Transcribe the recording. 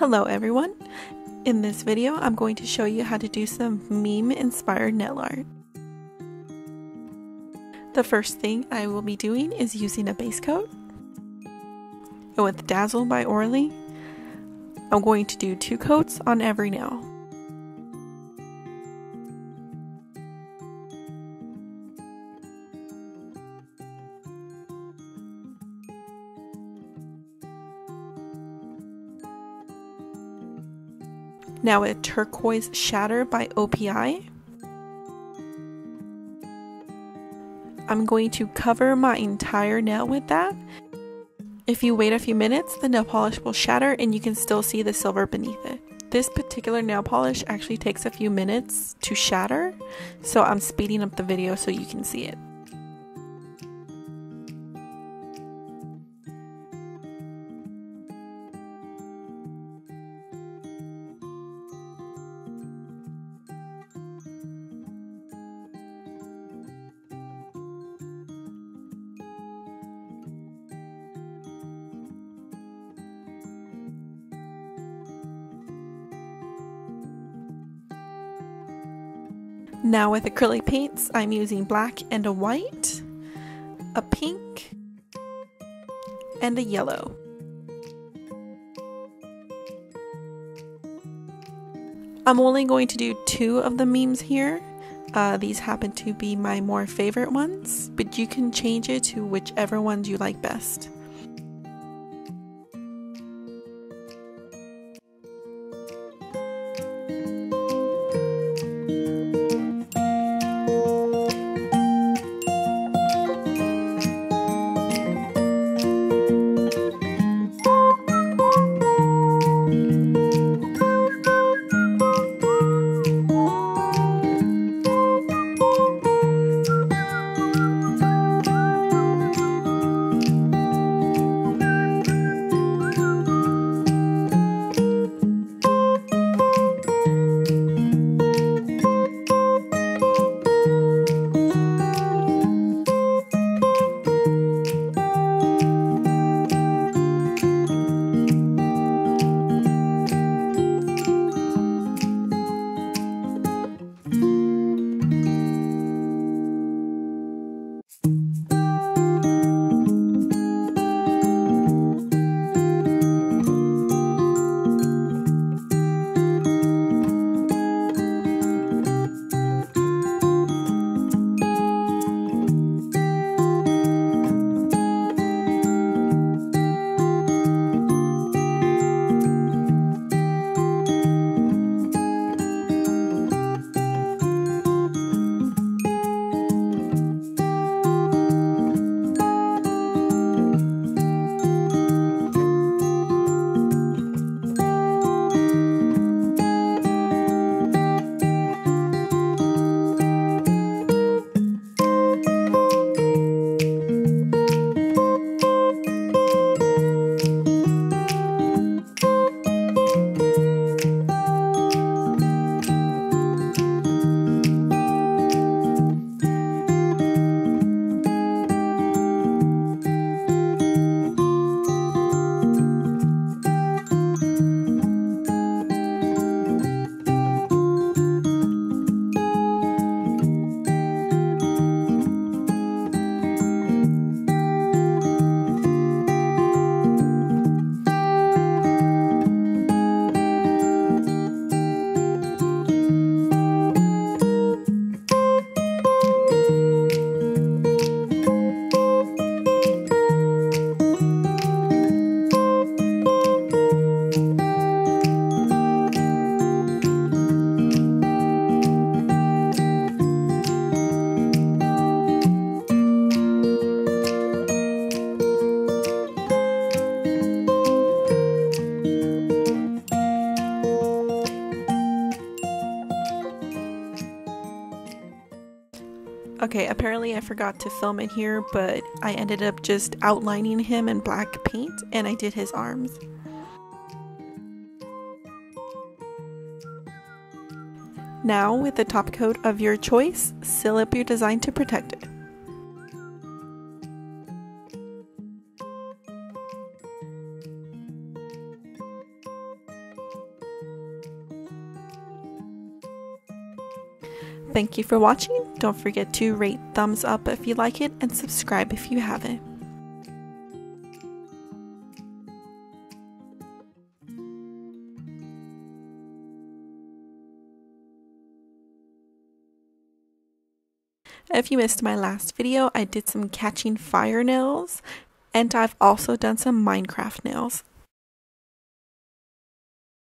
Hello everyone! In this video I'm going to show you how to do some meme inspired nail art. The first thing I will be doing is using a base coat. And with Dazzle by Orly, I'm going to do 2 coats on every nail. Now a turquoise shatter by OPI. I'm going to cover my entire nail with that. If you wait a few minutes, the nail polish will shatter and you can still see the silver beneath it. This particular nail polish actually takes a few minutes to shatter, so I'm speeding up the video so you can see it. Now with acrylic paints, I'm using black and a white, a pink, and a yellow. I'm only going to do 2 of the memes here. These happen to be my more favorite ones, but you can change it to whichever ones you like best. Okay, apparently I forgot to film it here, but I ended up just outlining him in black paint, and I did his arms. Now, with the top coat of your choice, seal up your design to protect it. Thank you for watching. Don't forget to rate, thumbs up if you like it, and subscribe if you haven't. If you missed my last video, I did some catching fire nails, and I've also done some Minecraft nails.